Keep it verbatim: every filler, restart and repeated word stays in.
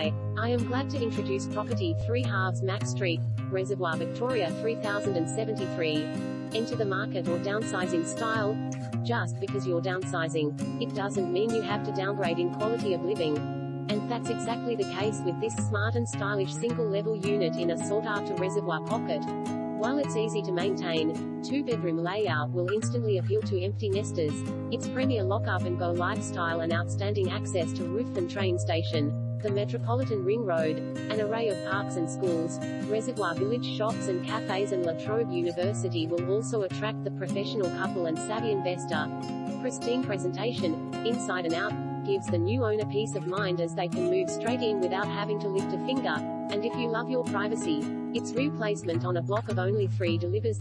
Hi, I am glad to introduce property three halves Mack Street, Reservoir, Victoria three thousand seventy-three. Enter the market or downsize in style. Just because you're downsizing, it doesn't mean you have to downgrade in quality of living. And that's exactly the case with this smart and stylish single-level unit in a sought-after Reservoir pocket. While it's easy to maintain, two-bedroom layout will instantly appeal to empty nesters. Its premier lock-up-and-go lifestyle and outstanding access to roof and train station, the Metropolitan Ring Road, an array of parks and schools, Reservoir Village shops and cafes, and La Trobe University will also attract the professional couple and savvy investor. Pristine presentation, inside and out, gives the new owner peace of mind as they can move straight in without having to lift a finger. And if you love your privacy, its replacement on a block of only three delivers